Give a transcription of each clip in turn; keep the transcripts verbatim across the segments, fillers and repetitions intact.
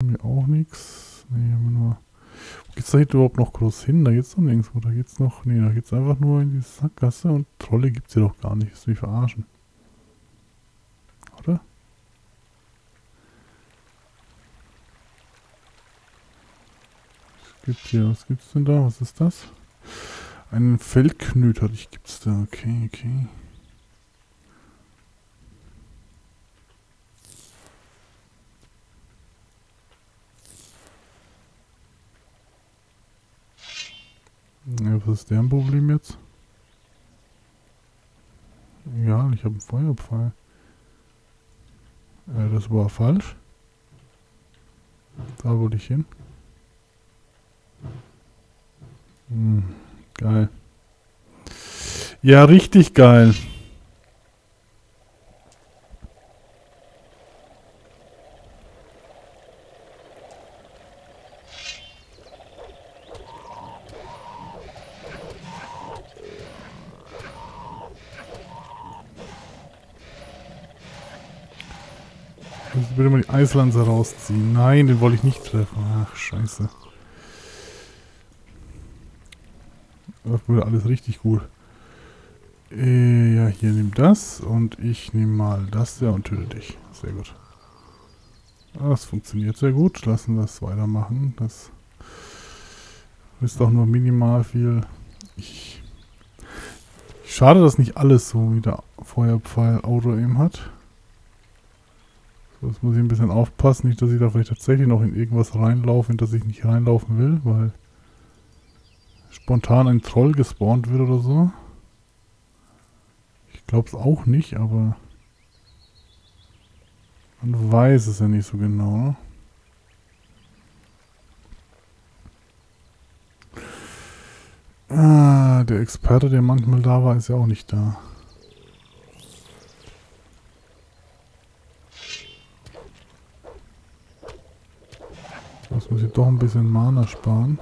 Haben wir auch nichts. Ne, haben wir nur. Wo geht's da jetzt überhaupt noch groß hin? Da geht's doch nirgends. Da geht's noch. Ne, da geht's einfach nur in die Sackgasse und Trolle gibt's hier doch gar nicht. Das ist wie verarschen. Oder? Was gibt hier? Was gibt's denn da? Was ist das? Einen Feldknöterich gibt's da. Okay, okay. Ja, was ist deren Problem jetzt? Egal, ich habe einen Feuerpfeil. Äh, das war falsch. Da wollte ich hin. Hm, geil. Ja, richtig geil. Ich würde mal die Eislanze rausziehen. Nein, den wollte ich nicht treffen. Ach, scheiße. Das wurde alles richtig gut. Äh, ja, hier nimm das. Und ich nehme mal das. Ja, und töte dich. Sehr gut. Das funktioniert sehr gut. Lassen wir das weitermachen. Das ist doch nur minimal viel. Ich Schade, dass nicht alles so wie der Feuerpfeil Auto eben hat. Das muss ich ein bisschen aufpassen, nicht, dass ich da vielleicht tatsächlich noch in irgendwas reinlaufe, in das ich nicht reinlaufen will, weil spontan ein Troll gespawnt wird oder so. Ich glaube es auch nicht, aber man weiß es ja nicht so genau. Ne? Ah, der Experte, der manchmal da war, ist ja auch nicht da. Jetzt muss ich doch ein bisschen Mana sparen.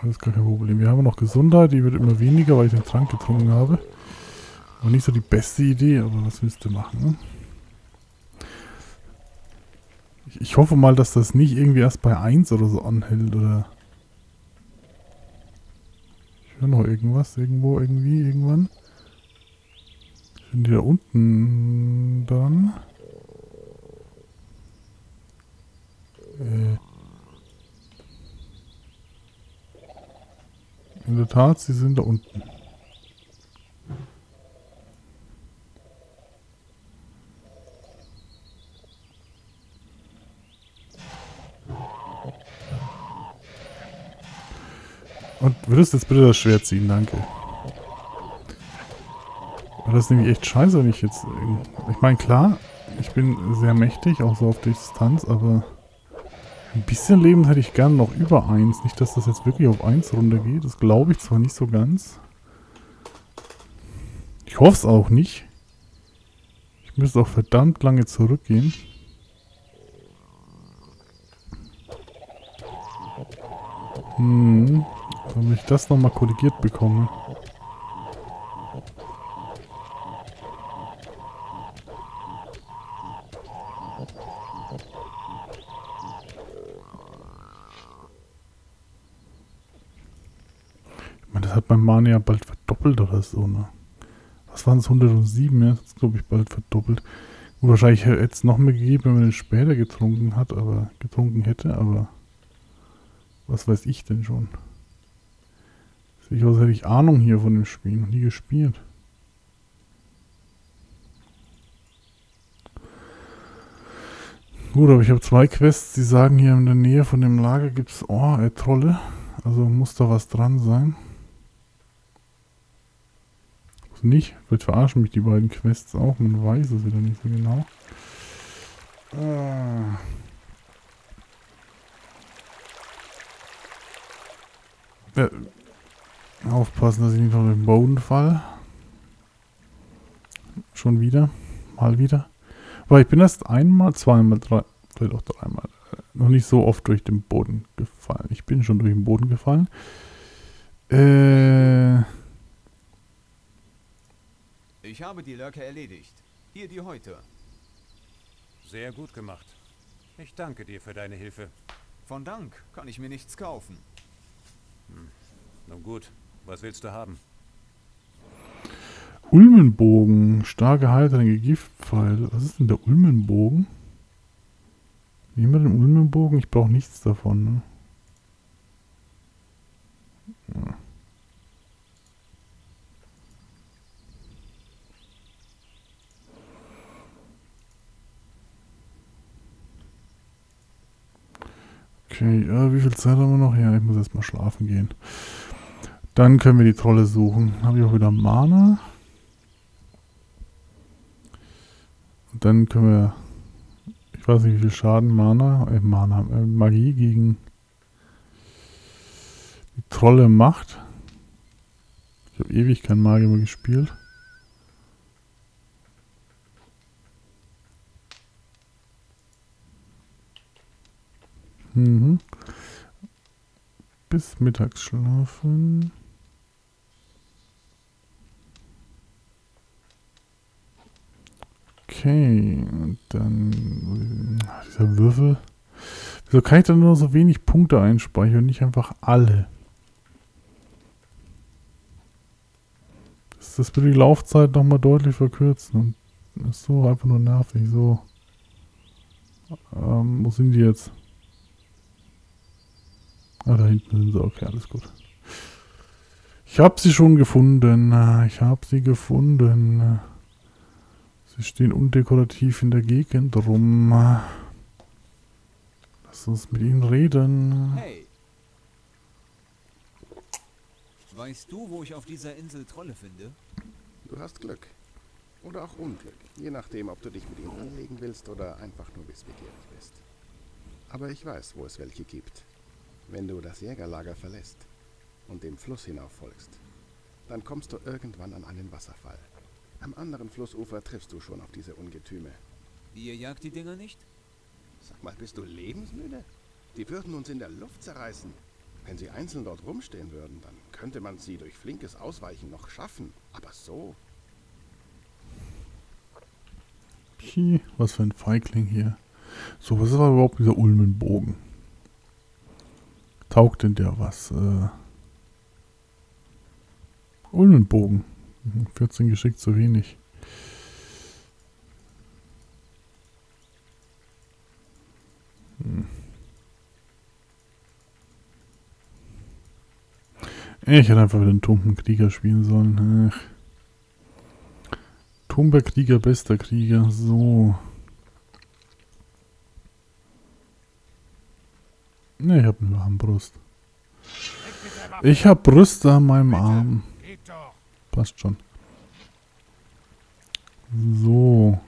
Alles gar kein Problem. Wir haben noch Gesundheit, die wird immer weniger, weil ich den Trank getrunken habe. War nicht so die beste Idee, aber was willst du machen? Ne? Ich, ich hoffe mal, dass das nicht irgendwie erst bei eins oder so anhält oder... noch irgendwas, irgendwo, irgendwie, irgendwann. Sind die da unten dann? Äh. In der Tat, sie sind da unten. Und würdest du jetzt bitte das Schwert ziehen? Danke. Das ist nämlich echt scheiße, wenn ich jetzt... Ich meine, klar, ich bin sehr mächtig, auch so auf Distanz, aber... Ein bisschen Leben hätte ich gern noch über eins. Nicht, dass das jetzt wirklich auf eins runtergeht. Das glaube ich zwar nicht so ganz. Ich hoffe es auch nicht. Ich müsste auch verdammt lange zurückgehen. Hm... Wenn ich das nochmal korrigiert bekomme. Ich meine, das hat mein Mana ja bald verdoppelt oder so, ne? Was waren es? hundertsieben, ja? Das ist, glaube ich, bald verdoppelt. Gut, wahrscheinlich hätte es noch mehr gegeben, wenn man den später getrunken hat, aber getrunken hätte, aber was weiß ich denn schon? Sicher hätte ich Ahnung hier von dem Spiel, noch nie gespielt. Gut, aber ich habe zwei Quests, die sagen, hier in der Nähe von dem Lager gibt es oh, äh, Trolle. Also muss da was dran sein. Muss nicht, vielleicht verarschen mich die beiden Quests auch, man weiß es wieder nicht so genau. Ah. Äh. Aufpassen, dass ich nicht auf den Boden falle. Schon wieder. Mal wieder. Weil ich bin erst einmal, zweimal, drei, vielleicht auch dreimal, äh, noch nicht so oft durch den Boden gefallen. Ich bin schon durch den Boden gefallen. Äh. Ich habe die Lurker erledigt. Hier die Häute. Sehr gut gemacht. Ich danke dir für deine Hilfe. Von Dank kann ich mir nichts kaufen. Hm. Nun gut, was willst du haben? Ulmenbogen. Starke Heiltränke, Giftpfeil. Was ist denn der Ulmenbogen? Nehmen wir den Ulmenbogen? Ich brauche nichts davon. Ne? Ja. Okay, ja, wie viel Zeit haben wir noch? Ja, ich muss erstmal schlafen gehen. Dann können wir die Trolle suchen. Habe ich auch wieder Mana. Und dann können wir... Ich weiß nicht, wie viel Schaden Mana, äh, Mana, äh, Magie gegen die Trolle macht. Ich habe ewig kein Magier mehr gespielt. Mhm. Bis mittags schlafen. Okay, und dann dieser Würfel. Wieso kann ich dann nur so wenig Punkte einspeichern und nicht einfach alle? Das, das würde die Laufzeit nochmal deutlich verkürzen. Und ist so einfach nur nervig. So. Ähm, wo sind die jetzt? Ah, da hinten sind sie. Okay, alles gut. Ich habe sie schon gefunden. Ich habe sie gefunden. Sie stehen undekorativ in der Gegend rum. Lass uns mit ihnen reden. Hey. Weißt du, wo ich auf dieser Insel Trolle finde? Du hast Glück. Oder auch Unglück. Je nachdem, ob du dich mit ihnen anlegen willst oder einfach nur wissbegierig bist. Aber ich weiß, wo es welche gibt. Wenn du das Jägerlager verlässt und dem Fluss hinauf folgst, dann kommst du irgendwann an einen Wasserfall. Am anderen Flussufer triffst du schon auf diese Ungetüme. Ihr jagt die Dinger nicht? Sag mal, bist du lebensmüde? Die würden uns in der Luft zerreißen. Wenn sie einzeln dort rumstehen würden, dann könnte man sie durch flinkes Ausweichen noch schaffen. Aber so... Pie, was für ein Feigling hier. So, was ist aber überhaupt dieser Ulmenbogen? Taugt denn der was? Äh Ulmenbogen. vierzehn geschickt zu wenig. Hm. Ich hätte einfach wieder einen tumpen Krieger spielen sollen. Tumper Krieger, bester Krieger. So. Ne, ich habe eine Armbrust. Ich habe Brüste an meinem Arm. Passt schon. So.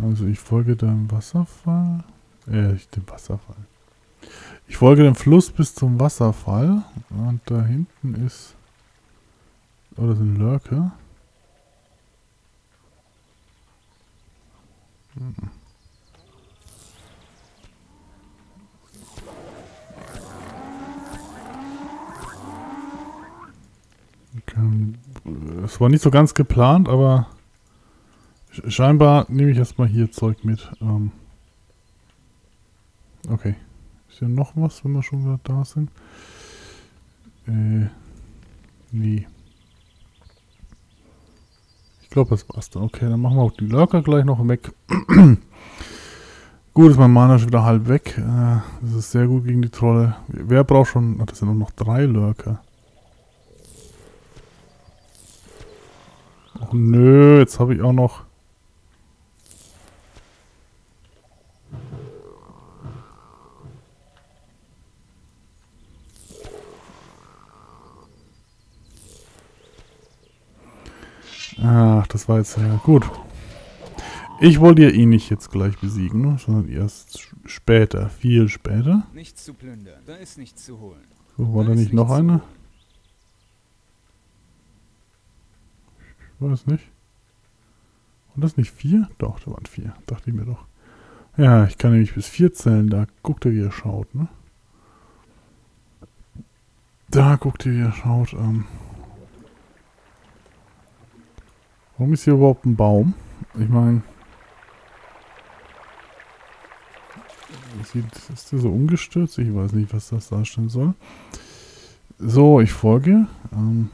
Also ich folge dem Wasserfall. Äh, dem Wasserfall. Ich folge dem Fluss bis zum Wasserfall. Und da hinten ist... Oh, das sind Lurker. Hm. Es war nicht so ganz geplant, aber scheinbar nehme ich erstmal hier Zeug mit. Ähm okay. Ist ja noch was, wenn wir schon wieder da sind? Äh, nee. Ich glaube, das war's dann. Okay, dann machen wir auch die Lurker gleich noch weg. Gut, ist mein Mana schon wieder halb weg. Äh, das ist sehr gut gegen die Trolle. Wer braucht schon... Ach, das sind nur noch drei Lurker. Och nö, jetzt habe ich auch noch... Ach, das war jetzt ja gut. Ich wollte ja eh nicht jetzt gleich besiegen, ne? Sondern erst später, viel später. Nichts zu plündern, da ist nichts zu holen. So, war da nicht noch einer? War das nicht? War das nicht vier? Doch, da waren vier. Dachte ich mir doch. Ja, ich kann nämlich bis vier zählen. Da guckt er, wie er schaut, ne? Da guckt ihr hier, schaut. Ähm Warum ist hier überhaupt ein Baum? Ich meine, ist der so umgestürzt? Ich weiß nicht, was das darstellen soll. So, ich folge. Ähm,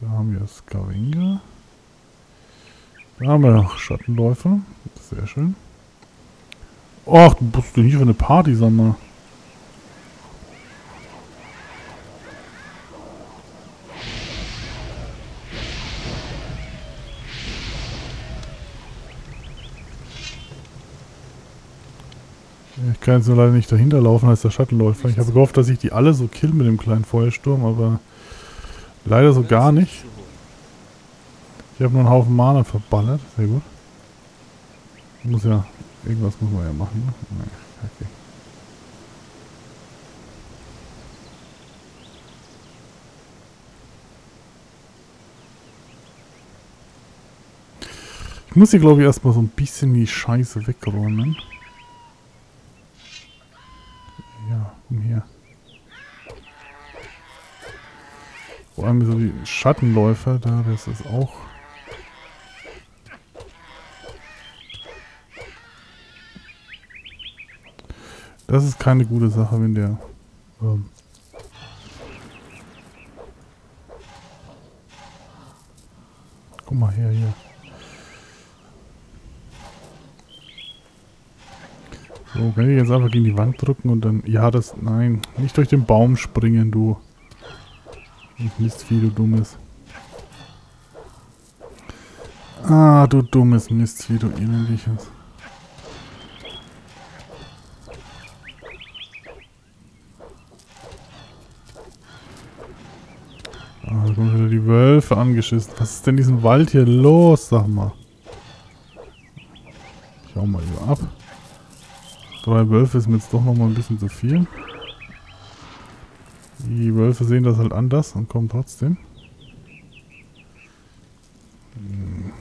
da haben wir Scavenger. Da haben wir noch Schattenläufer. Sehr schön. Och, du musst doch nicht für eine Party, sag mal. Ich kann jetzt nur leider nicht dahinter laufen, als der Schattenläufer. Ich habe gehofft, dass ich die alle so kill mit dem kleinen Feuersturm, aber leider so gar nicht. Ich habe nur einen Haufen Mana verballert. Sehr gut. Muss ja... Irgendwas muss man ja machen, ne? Nein, okay. Ich muss hier, glaube ich, erstmal so ein bisschen die Scheiße wegräumen. Ja, komm her. Vor allem so die Schattenläufer da, das ist auch... Das ist keine gute Sache, wenn der... Ähm Guck mal her, hier. So, kann ich jetzt einfach gegen die Wand drücken und dann... Ja, das... Nein, nicht durch den Baum springen, du. Nicht Mistvieh, du Dummes. Ah, du dummes Mistvieh, du Elendiges. Die Wölfe angeschissen. Was ist denn diesen Wald hier los, sag mal? Ich hau mal hier ab. Drei Wölfe ist mir jetzt doch noch mal ein bisschen zu viel. Die Wölfe sehen das halt anders und kommen trotzdem. Hm.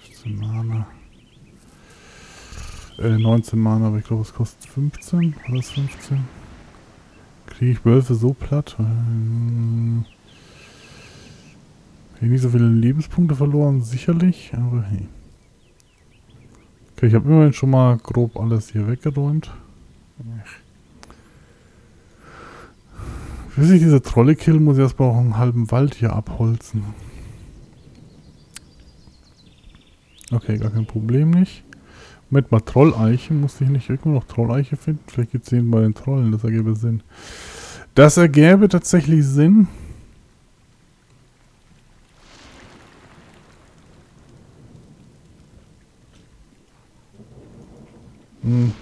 fünfzehn Mana. Äh, neunzehn Mana, aber ich glaube, es kostet fünfzehn. Oder ist fünfzehn? Kriege ich Wölfe so platt? Ähm, habe ich nicht so viele Lebenspunkte verloren, sicherlich, aber hey. Okay, ich habe immerhin schon mal grob alles hier weggeräumt. Bis ich diese Trolle kill, muss ich erstmal auch einen halben Wald hier abholzen. Okay, gar kein Problem nicht. Mit mal Trolleiche, musste ich nicht irgendwo noch Trolleiche finden? Vielleicht gibt es den bei den Trollen, das ergäbe Sinn. Das ergäbe tatsächlich Sinn. Mhm.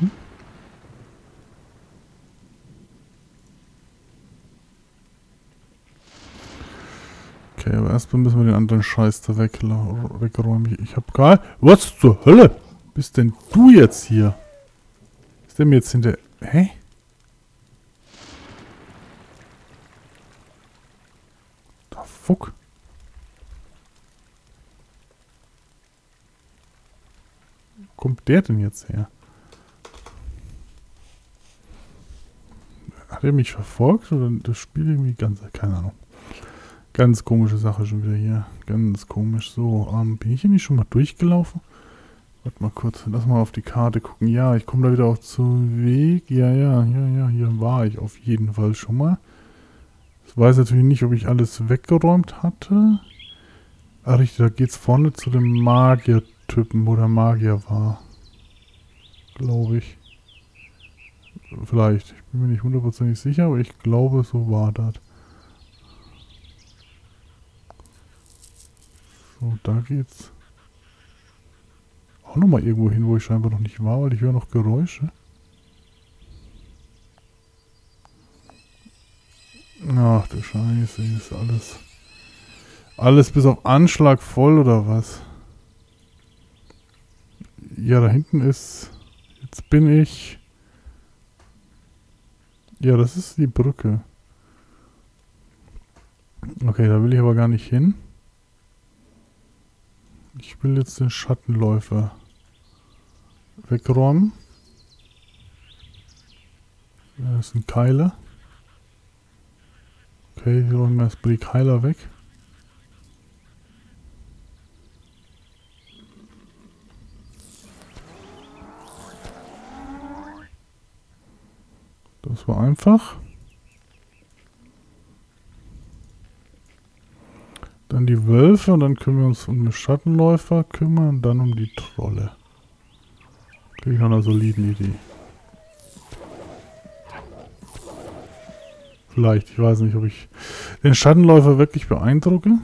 Okay, aber erstmal müssen wir den anderen Scheiß da weg, wegräumen. Ich hab gar... Was zur Hölle? Bist denn du jetzt hier? Ist der mir jetzt hinter... Hä? Da fuck. Wo kommt der denn jetzt her? Hat er mich verfolgt oder das Spiel irgendwie ganz... Keine Ahnung. Ganz komische Sache schon wieder hier. Ganz komisch. So, ähm, bin ich hier nicht schon mal durchgelaufen? Warte mal kurz, lass mal auf die Karte gucken. Ja, ich komme da wieder auch zum Weg. Ja, ja, ja, ja, hier war ich auf jeden Fall schon mal. Ich weiß natürlich nicht, ob ich alles weggeräumt hatte. Ah, richtig, da geht's vorne zu dem Magier-Typen, wo der Magier war. Glaube ich. Vielleicht. Ich bin mir nicht hundertprozentig sicher, aber ich glaube, so war das. So, da geht's. Auch nochmal irgendwo hin, wo ich scheinbar noch nicht war, weil ich höre noch Geräusche. Ach du Scheiße, hier ist alles... Alles bis auf Anschlag voll, oder was? Ja, da hinten ist... Jetzt bin ich... Ja, das ist die Brücke. Okay, da will ich aber gar nicht hin. Ich will jetzt den Schattenläufer wegräumen. Das ist ein Keiler. Okay, hier räumen wir das Blick-Heiler weg. Das war einfach. Dann die Wölfe und dann können wir uns um den Schattenläufer kümmern und dann um die Trolle. Klingt nach einer soliden Idee. Vielleicht, ich weiß nicht, ob ich den Schattenläufer wirklich beeindrucke.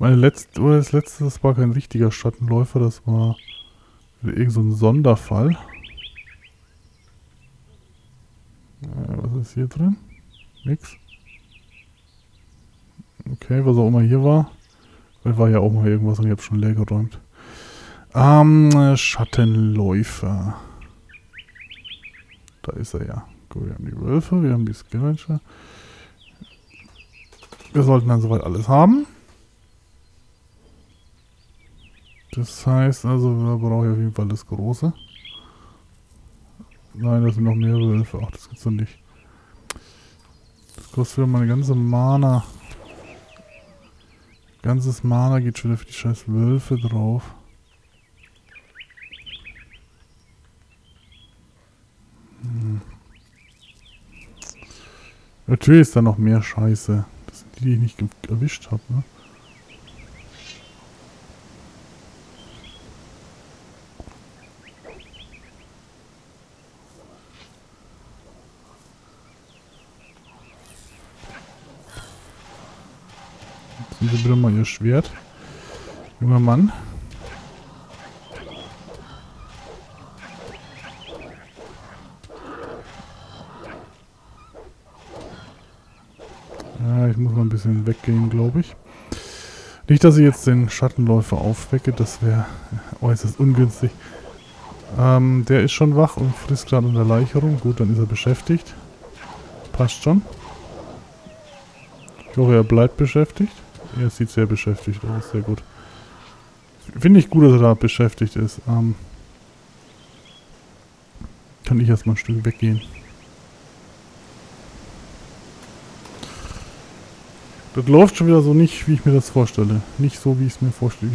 Meine letzte, oder das letzte, das war kein richtiger Schattenläufer, das war irgend so ein Sonderfall. Was ist hier drin? Nix. Okay, was auch immer hier war. Vielleicht war ja auch mal irgendwas und ich habe schon leer geräumt. Ähm, Schattenläufer. Da ist er ja. Gut, wir haben die Wölfe, wir haben die Skirmisher. Wir sollten dann soweit alles haben. Das heißt also, wir brauchen auf jeden Fall das Große. Nein, das sind noch mehr Wölfe. Ach, das gibt's doch nicht. Das kostet wieder meine ganze Mana. Ganzes Mana geht schon wieder für die scheiß Wölfe drauf. Hm. Natürlich ist da noch mehr Scheiße. Das sind die, die ich nicht erwischt habe, ne? Nehmen Sie bitte mal Ihr Schwert, junger Mann. Ja, ich muss mal ein bisschen weggehen, glaube ich. Nicht, dass ich jetzt den Schattenläufer aufwecke, das wäre äußerst ungünstig. Ähm, der ist schon wach und frisst gerade unter Leicherung. Gut, dann ist er beschäftigt. Passt schon. Ich hoffe, er bleibt beschäftigt. Er sieht sehr beschäftigt aus, sehr gut. Finde ich gut, dass er da beschäftigt ist. Ähm, kann ich erstmal ein Stück weggehen. Das läuft schon wieder so nicht, wie ich mir das vorstelle. Nicht so, wie ich es mir vorstelle.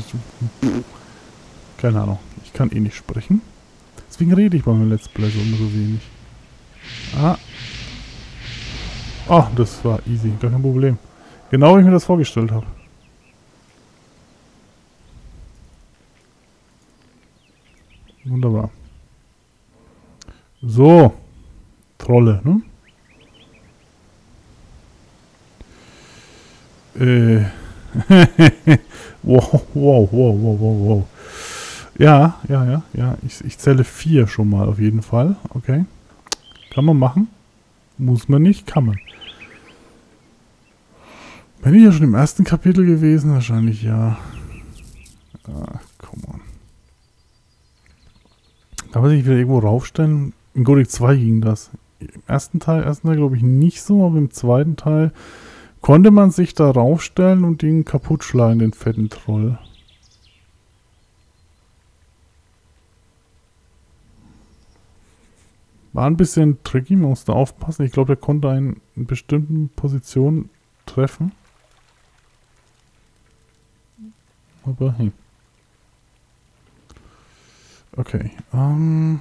Keine Ahnung. Ich kann eh nicht sprechen. Deswegen rede ich bei meinem Let's Play so wenig. Ah. Ah, das war easy. Gar kein Problem. Genau, wie ich mir das vorgestellt habe. Wunderbar. So. Trolle, ne? Äh. wow, wow, wow, wow, wow, wow. Ja, ja, ja, ja. Ich, ich zähle vier schon mal auf jeden Fall. Okay. Kann man machen. Muss man nicht, kann man. Bin ich ja schon im ersten Kapitel gewesen? Wahrscheinlich ja. Ach, come on. Da muss ich wieder irgendwo raufstellen. In Gothic zwei ging das. Im ersten Teil, ersten Teil glaube ich nicht so, aber im zweiten Teil konnte man sich da raufstellen und den kaputt schlagen, den fetten Troll. War ein bisschen tricky, man musste aufpassen. Ich glaube, der konnte einen in bestimmten Positionen treffen. Aber hey. Okay. Ähm.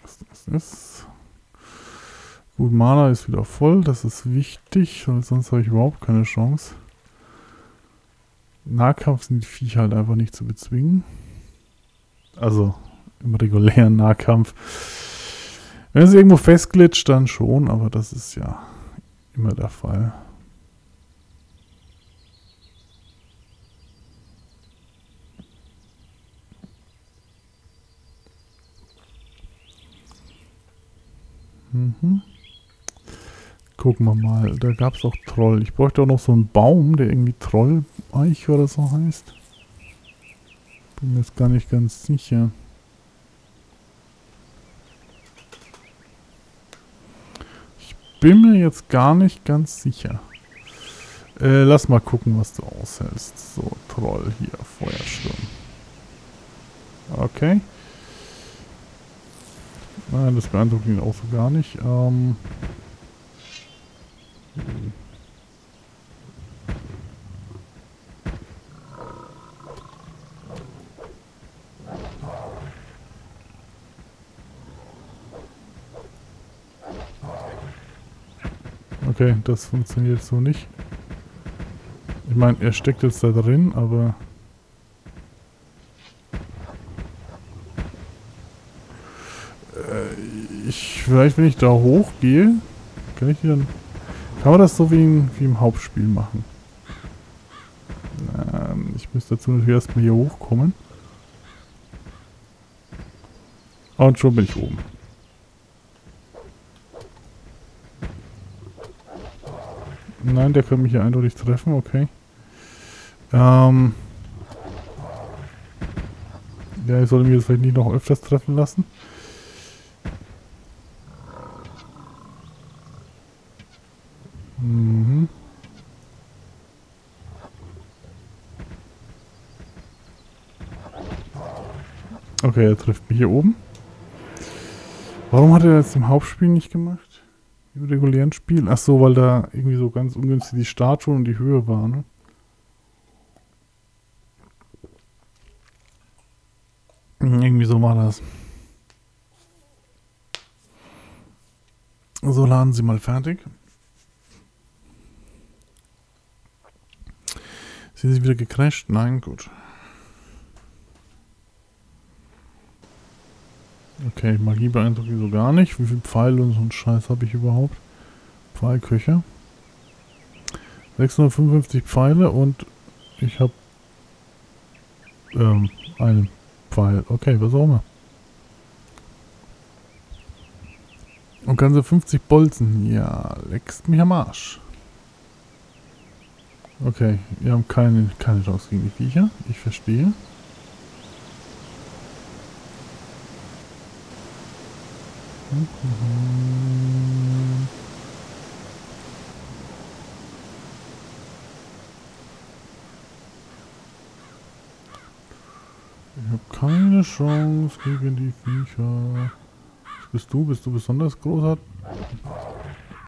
Was das ist. Gut, Mana ist wieder voll, das ist wichtig, weil sonst habe ich überhaupt keine Chance. Nahkampf sind die Viecher halt einfach nicht zu bezwingen. Also im regulären Nahkampf. Wenn es irgendwo festglitscht, dann schon, aber das ist ja immer der Fall. Mhm. Gucken wir mal, da gab es auch Troll. Ich bräuchte auch noch so einen Baum, der irgendwie Trolleich oder so heißt. Bin mir jetzt gar nicht ganz sicher. Ich bin mir jetzt gar nicht ganz sicher. Äh, lass mal gucken, was du aushältst. So, Troll hier, Feuersturm. Okay. Nein, das beeindruckt ihn auch so gar nicht. Ähm Okay, das funktioniert so nicht. Ich meine, er steckt jetzt da drin, aber... Äh, ich, vielleicht, wenn ich da hochgehe, kann ich dann... Kann man das so wie, in, wie im Hauptspiel machen? Ähm, ich müsste dazu natürlich erstmal hier hochkommen. Und schon bin ich oben. Nein, der kann mich hier eindeutig treffen, okay. Ähm. Ja, ich sollte mich jetzt vielleicht nicht noch öfters treffen lassen. Mhm. Okay, er trifft mich hier oben. Warum hat er das im Hauptspiel nicht gemacht? Im regulären Spiel? Ach so, weil da irgendwie so ganz ungünstig die Statue und die Höhe war, ne? Irgendwie so war das. So, laden Sie mal fertig. Sind Sie wieder gecrasht? Nein, gut. Okay, Magie beeindruckt ihn so gar nicht. Wie viel Pfeile und so einen Scheiß habe ich überhaupt? Pfeilköcher. sechshundertfünfundfünfzig Pfeile und ich habe ähm, einen Pfeil. Okay, was auch immer. Und ganze fünfzig Bolzen. Ja, leckst mich am Arsch. Okay, wir haben keine, keine Chance gegen die Viecher. Ich verstehe. Ich habe keine Chance gegen die Viecher. Was bist du? Bist du besonders großartig?